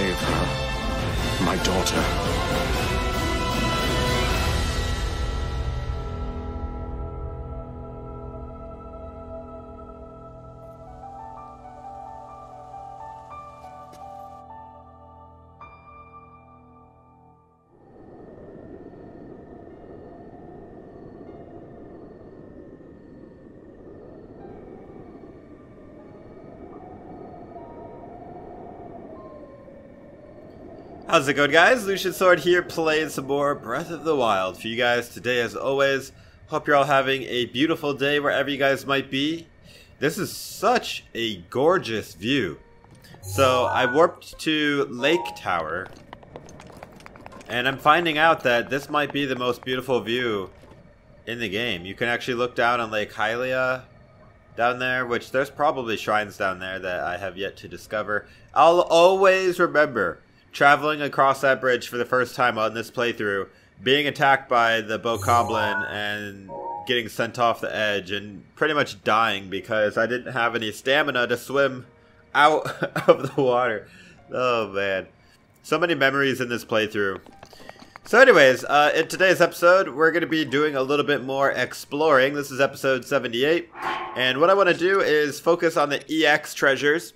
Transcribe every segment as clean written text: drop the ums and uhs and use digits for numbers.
save her, my daughter. How's it going, guys? Lucian Sword here, playing some more Breath of the Wild for you guys today, as always. Hope you're all having a beautiful day wherever you guys might be. This is such a gorgeous view. So I warped to Lake Tower, and I'm finding out that this might be the most beautiful view in the game. You can actually look down on Lake Hylia down there, which there's probably shrines down there that I have yet to discover. I'll always remember traveling across that bridge for the first time on this playthrough, being attacked by the Bokoblin and getting sent off the edge and pretty much dying because I didn't have any stamina to swim out of the water. Oh man, so many memories in this playthrough. So anyways, in today's episode, we're going to be doing a little bit more exploring. This is episode 78, and what I want to do is focus on the EX treasures.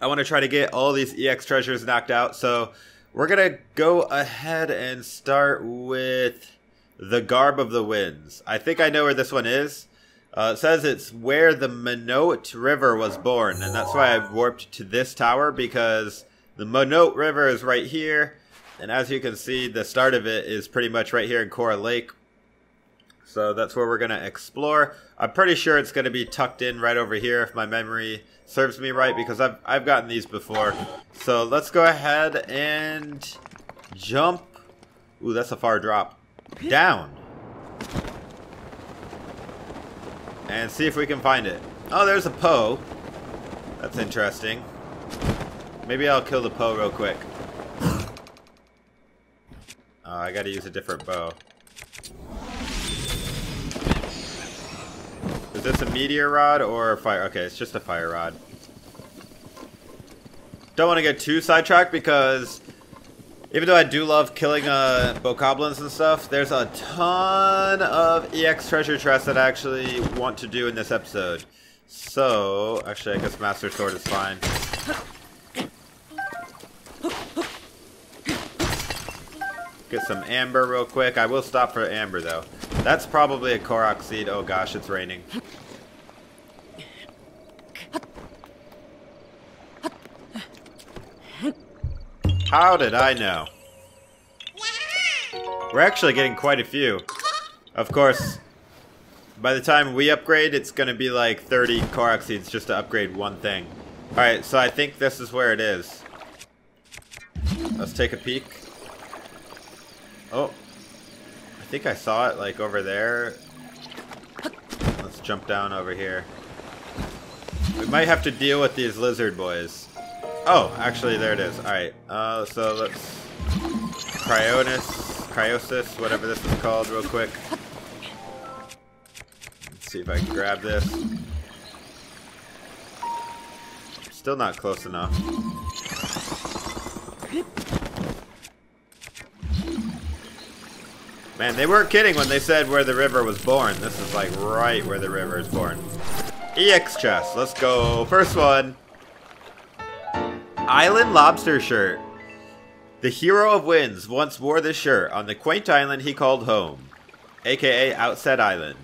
I want to try to get all these EX treasures knocked out, so we're going to go ahead and start with the Garb of the Winds. I think I know where this one is. It says it's where the Minot River was born, and that's why I've warped to this tower, because the Minot River is right here, and as you can see, the start of it is pretty much right here in Cora Lake. So that's where we're going to explore. I'm pretty sure it's going to be tucked in right over here if my memory serves me right, because I've gotten these before. So let's go ahead and jump. Ooh, that's a far drop. Down. And see if we can find it. Oh, there's a Poe. That's interesting. Maybe I'll kill the Poe real quick. Oh, I got to use a different bow. Is this a meteor rod or a fire? Okay, it's just a fire rod. Don't want to get too sidetracked, because even though I do love killing Bokoblins and stuff, there's a ton of EX treasure chests that I actually want to do in this episode. So, actually I guess Master Sword is fine. Get some amber real quick. I will stop for amber though. That's probably a Korok seed. Oh gosh, it's raining. How did I know? We're actually getting quite a few. Of course, by the time we upgrade, it's going to be like 30 Korok seeds just to upgrade one thing. Alright, so I think this is where it is. Let's take a peek. Oh, I think I saw it like over there. Let's jump down over here. We might have to deal with these lizard boys. Oh, actually there it is. Alright, so let's cryosis, whatever this is called, real quick. Let's see if I can grab this. Still not close enough. Man, they weren't kidding when they said where the river was born. This is like right where the river is born. EX chest, let's go. First one. Island Lobster Shirt. The hero of winds once wore this shirt on the quaint island he called home, aka Outset Island.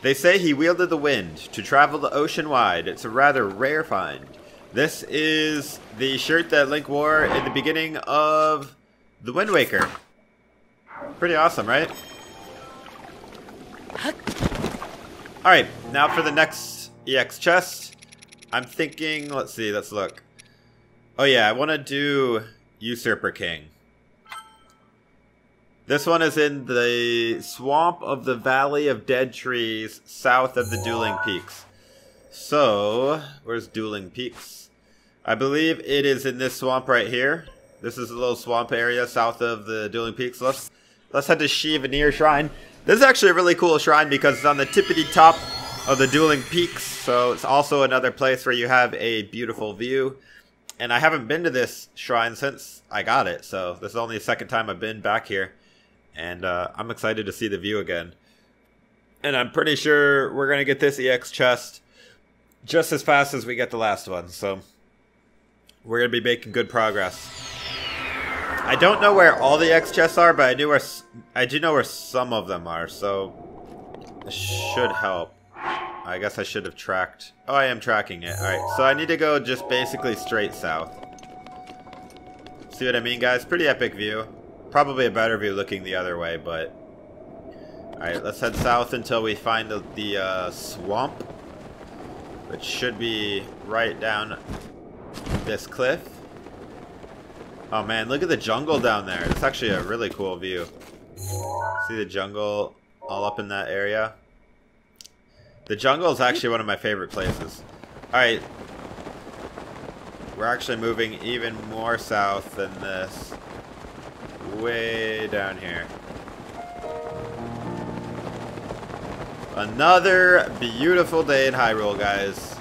They say he wielded the wind to travel the ocean wide. It's a rather rare find. This is the shirt that Link wore in the beginning of the Wind Waker. Pretty awesome, right? Alright, now for the next EX chest. I'm thinking, let's see, let's look. Oh yeah, I want to do Usurper King. This one is in the swamp of the Valley of Dead Trees, south of the Dueling Peaks. So, where's Dueling Peaks? I believe it is in this swamp right here. This is a little swamp area south of the Dueling Peaks. Let's head to Shi Veneer Shrine. This is actually a really cool shrine because it's on the tippity top of the Dueling Peaks. So it's also another place where you have a beautiful view. And I haven't been to this shrine since I got it, so this is only the second time I've been back here. And I'm excited to see the view again. And I'm pretty sure we're going to get this EX chest just as fast as we get the last one. So we're going to be making good progress. I don't know where all the EX chests are, but I do know where some of them are. So it should help. I guess I should have tracked. Oh, I am tracking it. Alright, so I need to go just basically straight south. See what I mean, guys? Pretty epic view. Probably a better view looking the other way, but... Alright, let's head south until we find the swamp. Which should be right down this cliff. Oh man, look at the jungle down there. It's actually a really cool view. See the jungle all up in that area? The jungle is actually one of my favorite places. Alright. We're actually moving even more south than this. Way down here. Another beautiful day in Hyrule, guys.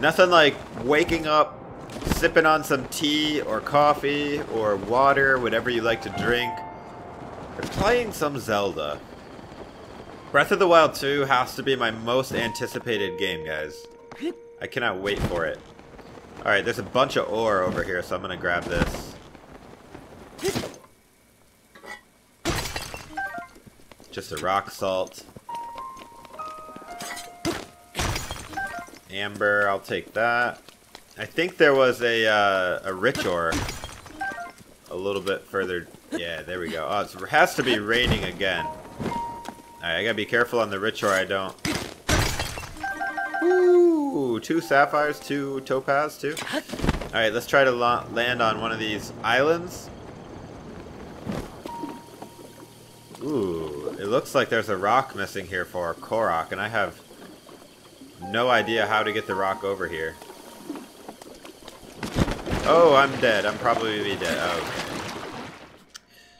Nothing like waking up, sipping on some tea or coffee or water, whatever you like to drink, and playing some Zelda. Breath of the Wild 2 has to be my most anticipated game, guys. I cannot wait for it. Alright, there's a bunch of ore over here, so I'm gonna grab this. Just a rock salt. Amber, I'll take that. I think there was a rich ore a little bit further. Yeah, there we go. Oh, it has to be raining again. Alright, I gotta be careful on the rich or I don't. Ooh, 2 sapphires, 2 topaz, 2. Alright, let's try to land on one of these islands. Ooh, it looks like there's a rock missing here for Korok, and I have no idea how to get the rock over here. Oh, I'm dead. I'm probably gonna be dead. Oh, okay.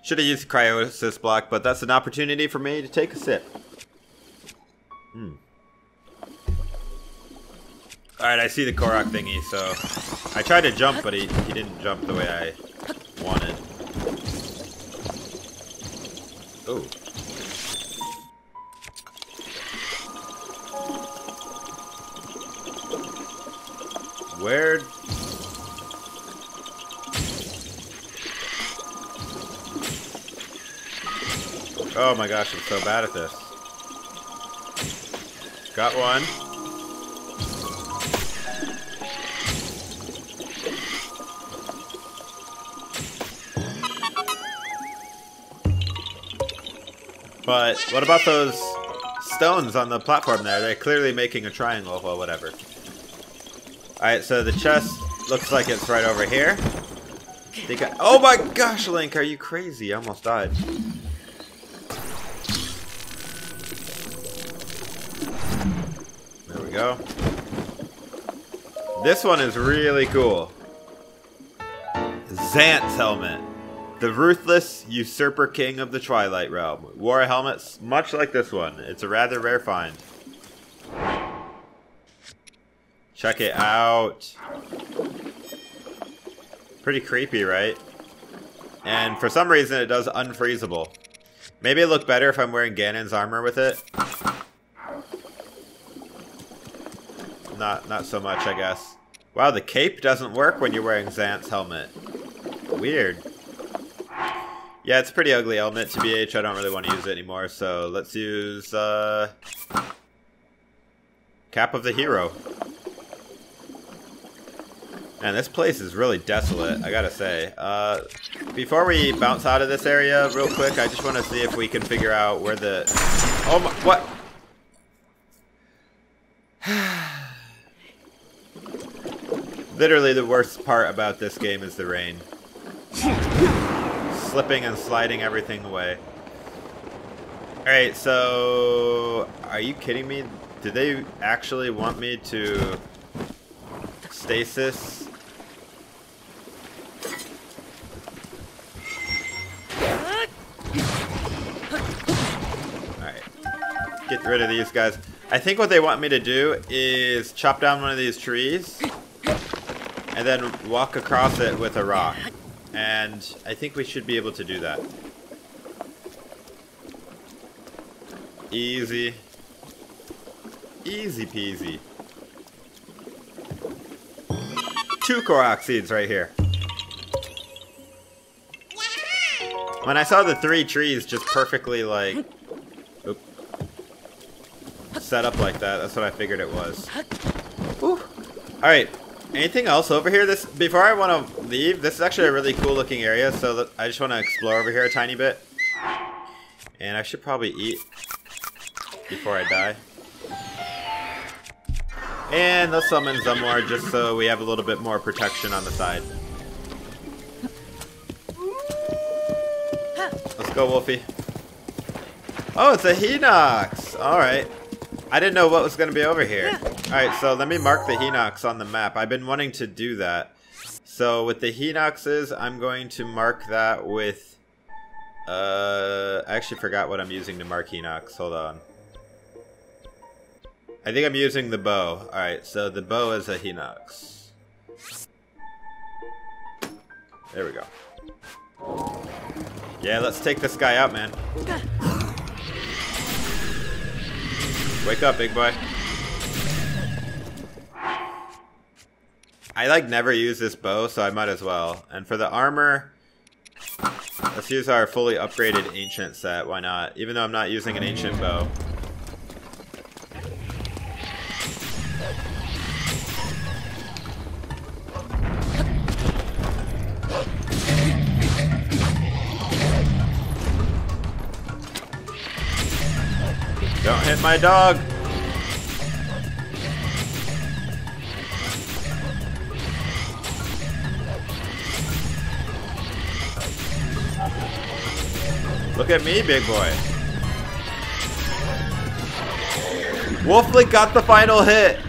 Should have used the Cryonis block, but that's an opportunity for me to take a sip. Alright, I see the Korok thingy, so... I tried to jump, but he didn't jump the way I wanted. Oh. Where... Oh my gosh, I'm so bad at this. Got one. But what about those stones on the platform there? They're clearly making a triangle. Well, whatever. Alright, so the chest looks like it's right over here. Oh my gosh, Link, are you crazy? I almost died. Go. This one is really cool. Zant's Helmet. The ruthless Usurper King of the Twilight Realm wore a helmet much like this one. It's a rather rare find. Check it out. Pretty creepy, right? And for some reason it does unfreezable. Maybe it looked better if I'm wearing Ganon's armor with it. Not so much, I guess. Wow, the cape doesn't work when you're wearing Zant's helmet. Weird. Yeah, it's a pretty ugly helmet, TBH. I don't really want to use it anymore, so let's use... Cap of the Hero. Man, this place is really desolate, I gotta say. Before we bounce out of this area real quick, I just want to see if we can figure out where the... Oh my... What? Literally the worst part about this game is the rain. Slipping and sliding everything away. Alright, so... Are you kidding me? Do they actually want me to... stasis? Alright. Get rid of these guys. I think what they want me to do is chop down one of these trees. and then walk across it with a rock. And I think we should be able to do that. Easy. Easy peasy. 2 Korok seeds right here. When I saw the 3 trees just perfectly like set up like that, that's what I figured it was. Alright, anything else over here? This, before I want to leave, this is actually a really cool looking area, so that I just want to explore over here a tiny bit. And I should probably eat before I die. And let's summon Zamor just so we have a little bit more protection on the side. Let's go, Wolfie. Oh, it's a Hinox! Alright. I didn't know what was going to be over here. Alright, so let me mark the Hinox on the map. I've been wanting to do that. So with the Hinoxes, I'm going to mark that with... I actually forgot what I'm using to mark Hinox. Hold on. I think I'm using the bow. Alright, so the bow is a Hinox. There we go. Yeah, let's take this guy out, man. Wake up, big boy. I like never use this bow, so I might as well. And for the armor, let's use our fully upgraded ancient set. Why not? Even though I'm not using an ancient bow. Don't hit my dog! Look at me, big boy. Wolflick got the final hit!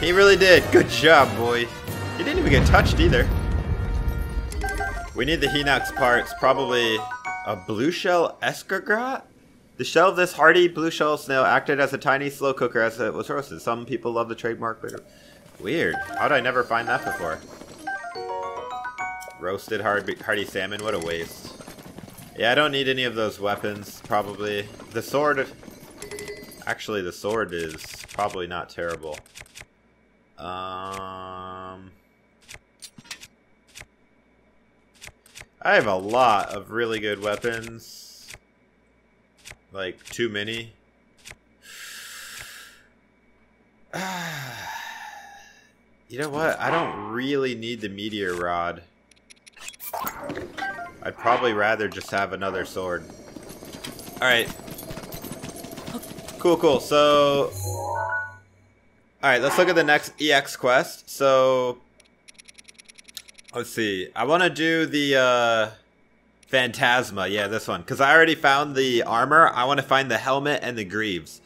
He really did. Good job, boy. He didn't even get touched either. We need the Hinox parts. Probably a blue shell escargot? The shell of this hardy blue shell snail acted as a tiny slow cooker as it was roasted. Some people love the trademark. Weird. How'd I never find that before? Roasted hardy salmon. What a waste. Yeah, I don't need any of those weapons, probably. The sword... Actually, the sword is probably not terrible. I have a lot of really good weapons. Like, too many. You know what? I don't really need the meteor rod. I'd probably rather just have another sword. Alright. Cool, cool. So... Alright, let's look at the next EX quest. So... Let's see. I want to do the... Phantasma, yeah, this one. Because I already found the armor. I want to find the helmet and the greaves.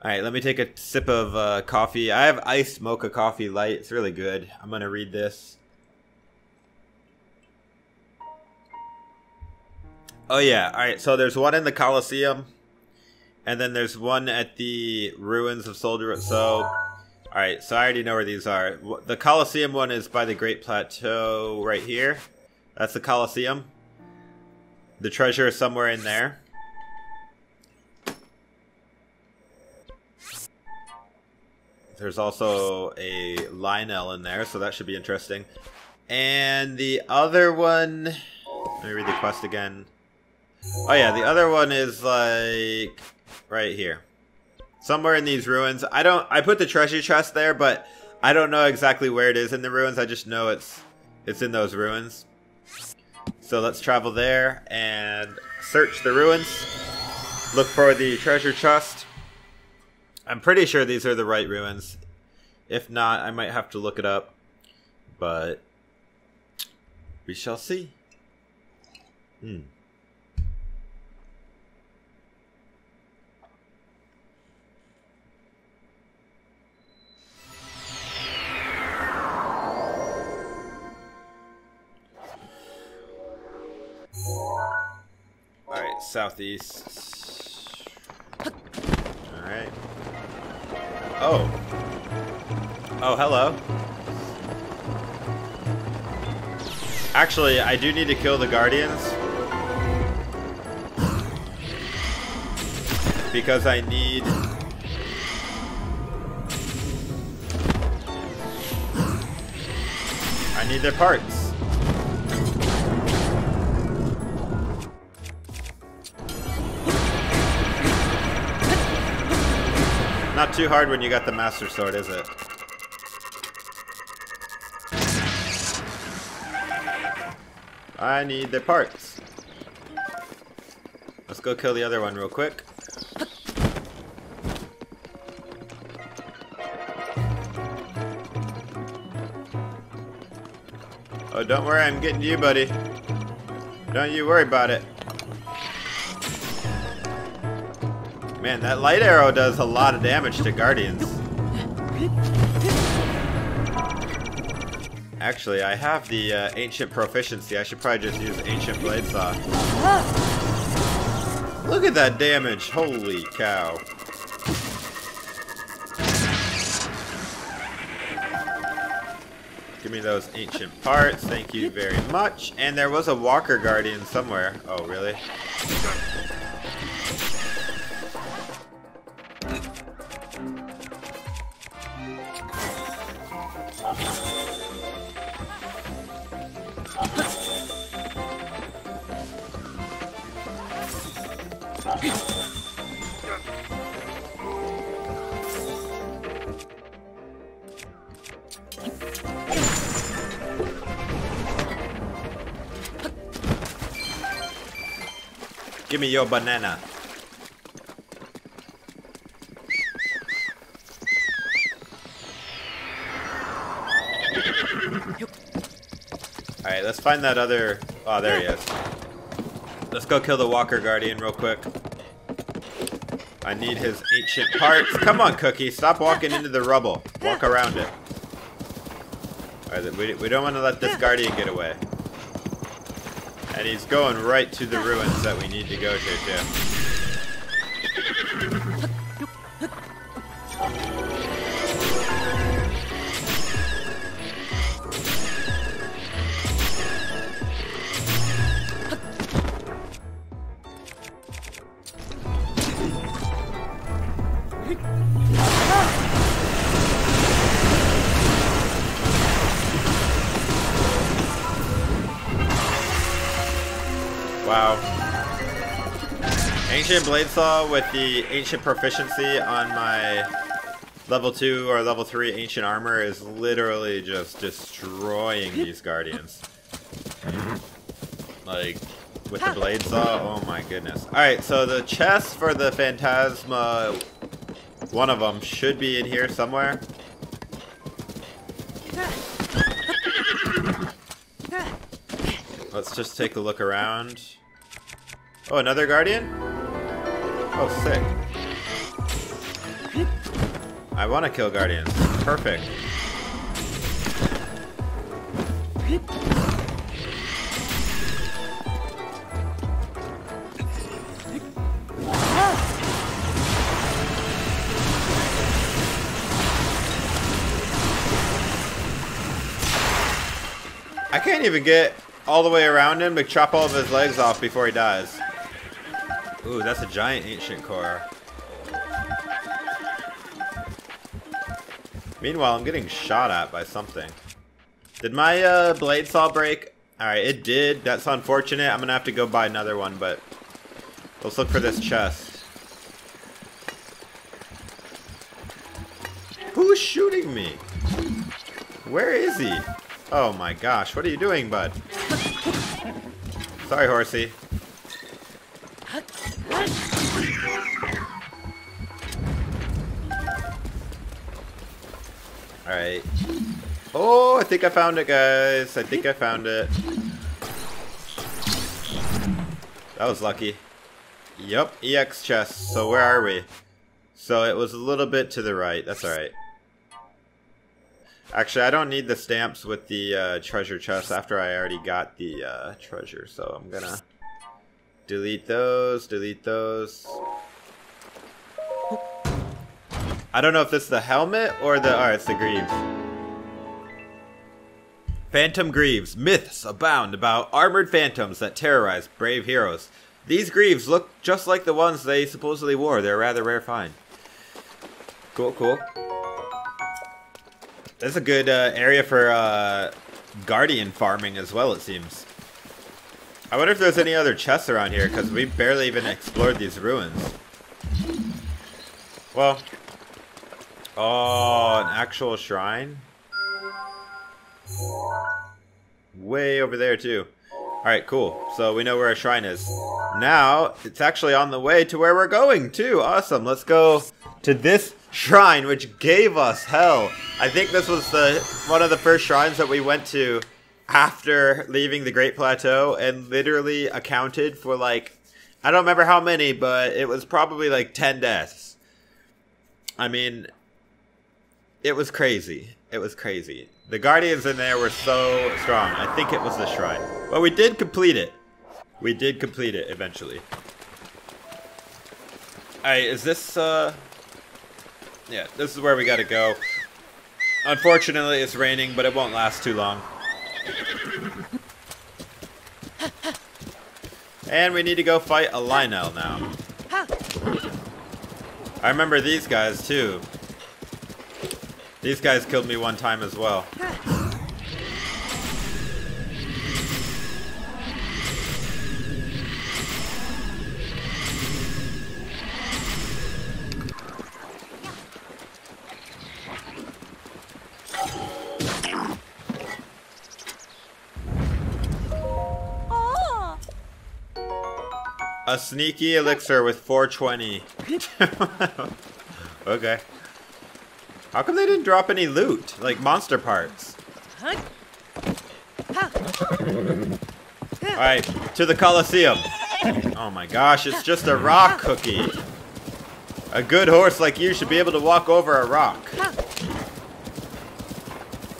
Alright, let me take a sip of coffee. I have iced mocha coffee light. It's really good. I'm going to read this. Oh, yeah. Alright, so there's one in the Coliseum. And then there's one at the ruins of Soldier. So, alright, so I already know where these are. The Coliseum one is by the Great Plateau right here. That's the Coliseum. The treasure is somewhere in there. There's also a Lynel in there, so that should be interesting. And the other one... Let me read the quest again. Oh yeah, the other one is like... Right here. Somewhere in these ruins. I put the treasure chest there, but I don't know exactly where it is in the ruins. I just know it's in those ruins. So let's travel there and search the ruins. Look for the treasure chest. I'm pretty sure these are the right ruins. If not, I might have to look it up. But we shall see. Alright, southeast. Alright. Oh. Oh, hello. Actually, I do need to kill the guardians. Because I need... I need their parts. Not too hard when you got the Master Sword, is it? I need their parts. Let's go kill the other one real quick. Oh, don't worry, I'm getting to you, buddy. Don't you worry about it. Man, that light arrow does a lot of damage to guardians. Actually, I have the ancient proficiency. I should probably just use ancient Bladesaw. Look at that damage! Holy cow! Give me those ancient parts, thank you very much. And there was a walker guardian somewhere. Oh, really? Give me your banana. Alright, let's find that other... Oh, there he is. Let's go kill the walker guardian real quick. I need his ancient parts. Come on, Cookie. Stop walking into the rubble. Walk around it. Alright, we don't want to let this guardian get away. And he's going right to the ruins that we need to go to, Ancient Bladesaw with the ancient proficiency on my level 2 or level 3 ancient armor is literally just destroying these guardians. Like, with the Bladesaw, oh my goodness. Alright, so the chest for the Phantasma, one of them, should be in here somewhere. Let's just take a look around. Oh, another guardian? Oh, sick. I want to kill guardians. Perfect. I can't even get all the way around him to chop all of his legs off before he dies. Ooh, that's a giant ancient core. Meanwhile, I'm getting shot at by something. Did my blade saw break? Alright, it did. That's unfortunate. I'm gonna have to go buy another one, but... let's look for this chest. Who's shooting me? Where is he? Oh my gosh, what are you doing, bud? Sorry, horsey. Alright. Oh, I think I found it, guys. I think I found it. That was lucky. Yup, EX chest. So where are we? So it was a little bit to the right. That's alright. Actually, I don't need the stamps with the treasure chest after I already got the treasure. So I'm gonna... delete those, delete those. I don't know if this is the helmet or the... Oh, it's the greaves. Phantom Greaves. Myths abound about armored phantoms that terrorize brave heroes. These greaves look just like the ones they supposedly wore. They're a rather rare find. Cool, cool. That's a good area for guardian farming as well, it seems. I wonder if there's any other chests around here, because we barely even explored these ruins. Well... oh, an actual shrine? Way over there, too. Alright, cool. So we know where a shrine is. Now, it's actually on the way to where we're going, too! Awesome, let's go to this shrine, which gave us hell. I think this was one of the first shrines that we went to after leaving the Great Plateau, and literally accounted for, like, I don't remember how many, but it was probably like 10 deaths. I mean, it was crazy. It was crazy. The guardians in there were so strong. I think it was the shrine. Well, we did complete it. We did complete it eventually. Alright, is this, yeah, this is where we gotta go. Unfortunately, it's raining, but it won't last too long. And we need to go fight a Lynel now. I remember these guys, too. These guys killed me one time as well. A sneaky elixir with 420. Okay. How come they didn't drop any loot? Like monster parts. Alright, to the Coliseum. Oh my gosh, it's just a rock cookie. A good horse like you should be able to walk over a rock.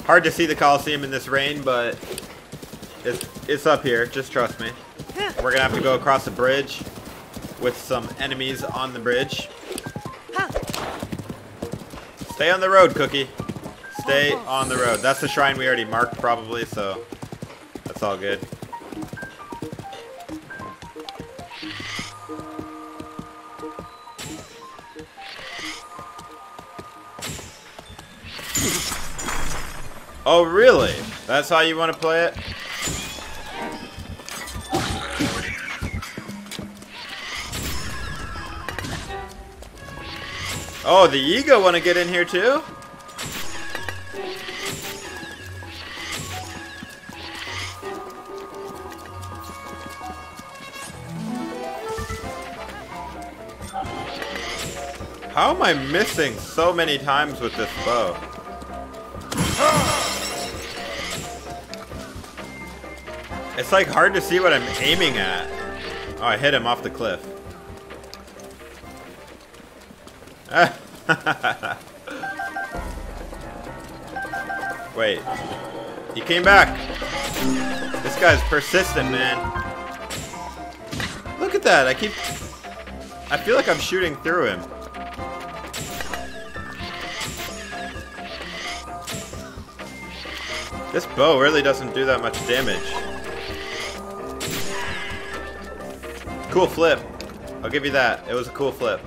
Hard to see the Coliseum in this rain, but it's up here, just trust me. We're gonna have to go across the bridge with some enemies on the bridge. Stay on the road, Cookie. Stay on the road. That's the shrine we already marked, probably, so that's all good. Oh, really? That's how you want to play it? Oh, the ego want to get in here too? How am I missing so many times with this bow? It's like hard to see what I'm aiming at. Oh, I hit him off the cliff. Wait, he came back. This guy's persistent, man. Look at that. I feel like I'm shooting through him. This bow really doesn't do that much damage. Cool flip, I'll give you that. It was a cool flip.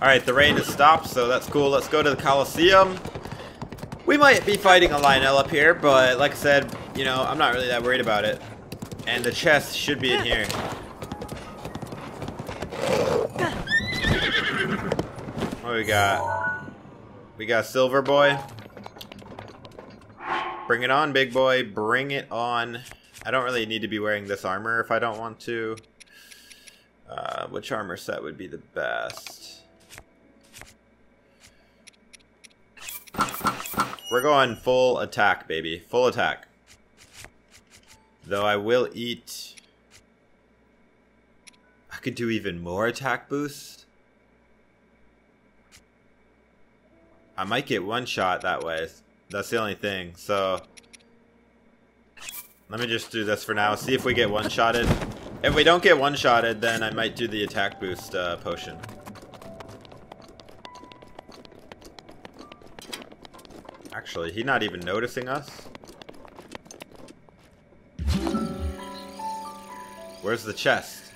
Alright, the rain has stopped, so that's cool. Let's go to the Coliseum. We might be fighting a Lynel up here, but like I said, you know, I'm not really that worried about it. And the chest should be in here. What do we got? We got Silver Boy. Bring it on, big boy. Bring it on. I don't really need to be wearing this armor if I don't want to. Which armor set would be the best? We're going full attack, baby. Full attack. Though I will eat... I could do even more attack boost. I might get one shot that way. That's the only thing. So... let me just do this for now. See if we get one-shotted. If we don't get one-shotted, then I might do the attack boost potion. Actually, he's not even noticing us. Where's the chest?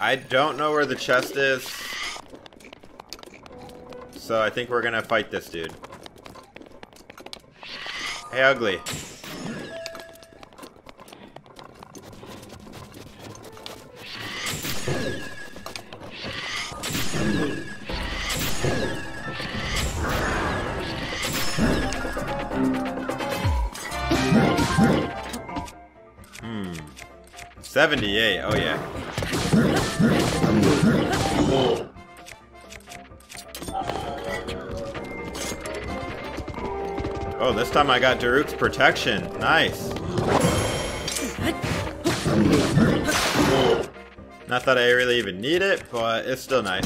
I don't know where the chest is. So I think we're gonna fight this dude. Hey, ugly. Hmm. 78, oh yeah. Whoa. Oh, this time I got Daruk's protection. Nice. Not that I really even need it, but it's still nice.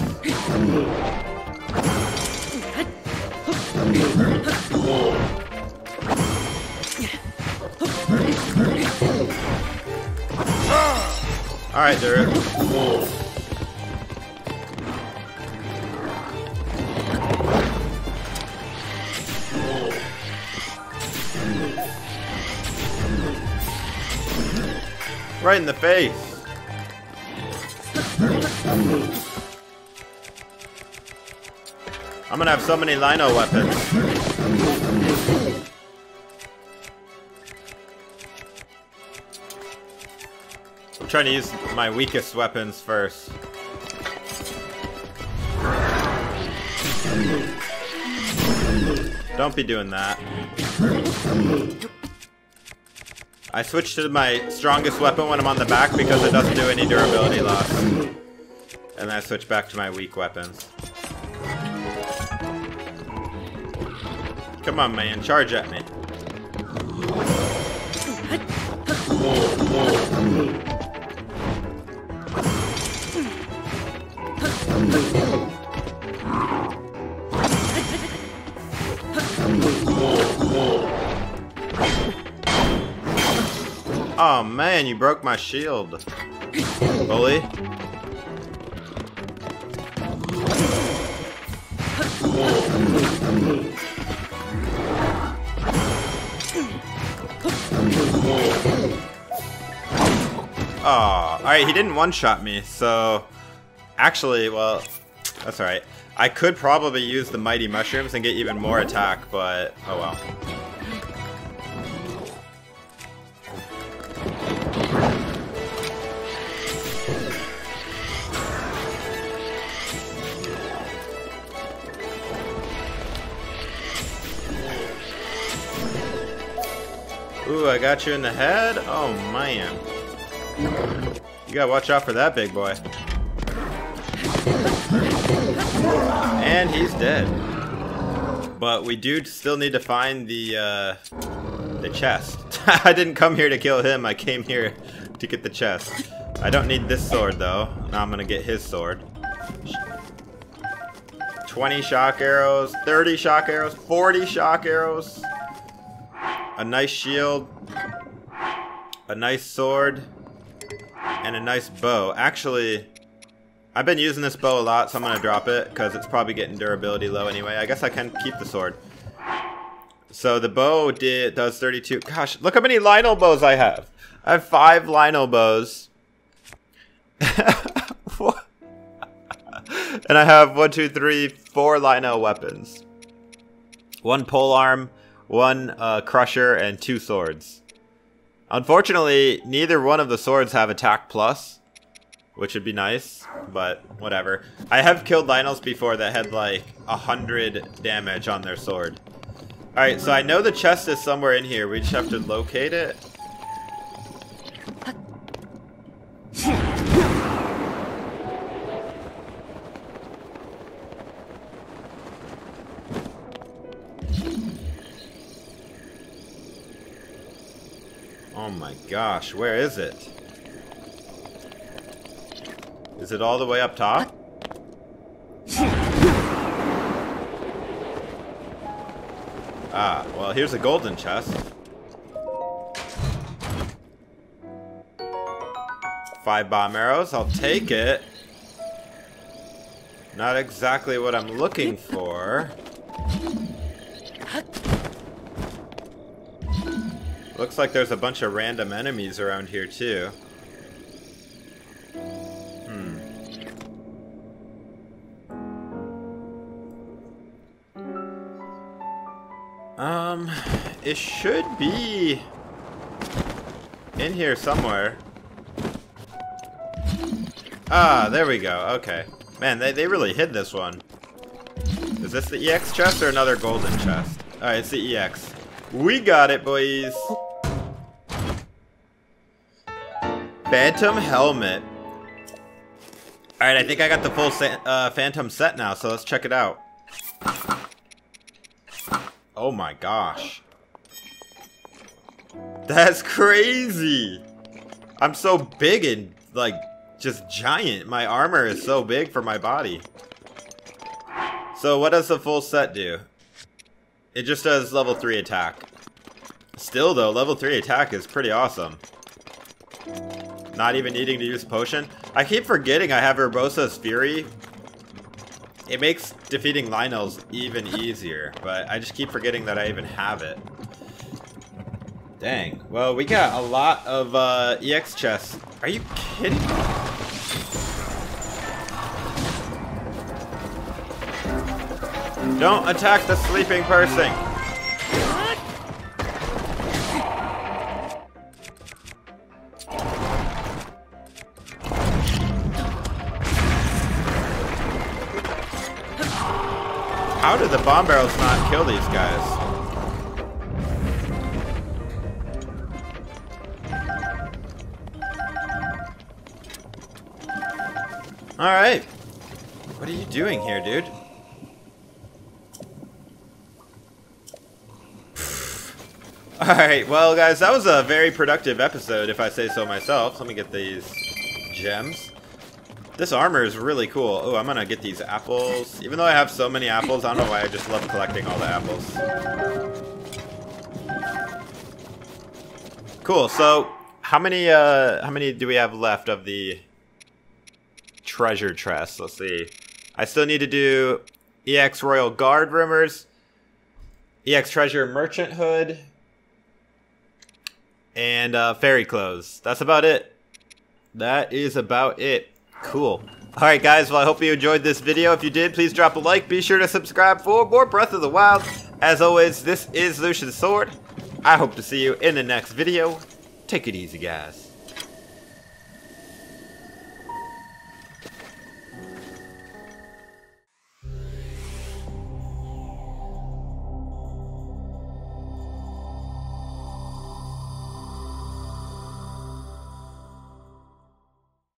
Alright, Daruk. Right in the face. I'm gonna have so many Lynel weapons. I'm trying to use my weakest weapons first. Don't be doing that. I switched to my strongest weapon when I'm on the back because it doesn't do any durability loss. And then I switch back to my weak weapons. Come on, man, charge at me. Oh man, you broke my shield, bully. Oh, alright, he didn't one-shot me, so... Actually, well, that's alright. I could probably use the Mighty Mushrooms and get even more attack, but... Oh well. Ooh, I got you in the head? Oh, man. You gotta watch out for that big boy. And he's dead. But we do still need to find the chest. I didn't come here to kill him. I came here to get the chest. I don't need this sword, though. Now I'm gonna get his sword. 20 shock arrows, 30 shock arrows, 40 shock arrows. A nice shield, a nice sword, and a nice bow. Actually, I've been using this bow a lot, so I'm gonna drop it because it's probably getting durability low anyway. I guess I can keep the sword. So the bow does 32. Gosh, look how many Lynel bows I have. I have 5 Lynel bows. And I have 4 Lynel weapons. 1 polearm. 1 crusher and 2 swords. Unfortunately, neither one of the swords have attack plus, which would be nice, but whatever. I have killed Lynels before that had like 100 damage on their sword. Alright, so I know the chest is somewhere in here. We just have to locate it. Oh my gosh, where is it? Is it all the way up top? Ah, well, here's a golden chest. 5 bomb arrows, I'll take it. Not exactly what I'm looking for. Looks like there's a bunch of random enemies around here too. It should be in here somewhere. Ah, there we go. Okay. Man, they really hid this one. Is this the EX chest or another golden chest? Alright, it's the EX. We got it, boys! Phantom Helmet. Alright, I think I got the full Phantom set now, so let's check it out. Oh my gosh. That's crazy! I'm so big and, like, just giant. My armor is so big for my body. So what does the full set do? It just does level 3 attack. Still though, level 3 attack is pretty awesome. Not even needing to use potion. I keep forgetting I have Urbosa's Fury. It makes defeating Lynel's even easier, but I just keep forgetting that I even have it. Dang. Well, we got a lot of EX chests. Are you kidding me? Don't attack the sleeping person! How did the bomb barrels not kill these guys? Alright. What are you doing here, dude? Alright, well guys, that was a very productive episode, if I say so myself. Let me get these gems. This armor is really cool. Oh, I'm gonna get these apples. Even though I have so many apples, I don't know why I just love collecting all the apples. Cool, so how many do we have left of the treasure chest? Let's see. I still need to do EX Royal Guard Rumors, EX Treasure Merchant Hood, and Fairy Clothes. That's about it. That is about it. Cool. Alright guys, well I hope you enjoyed this video. If you did, please drop a like. Be sure to subscribe for more Breath of the Wild. As always, this is Lucian Sword. I hope to see you in the next video. Take it easy, guys.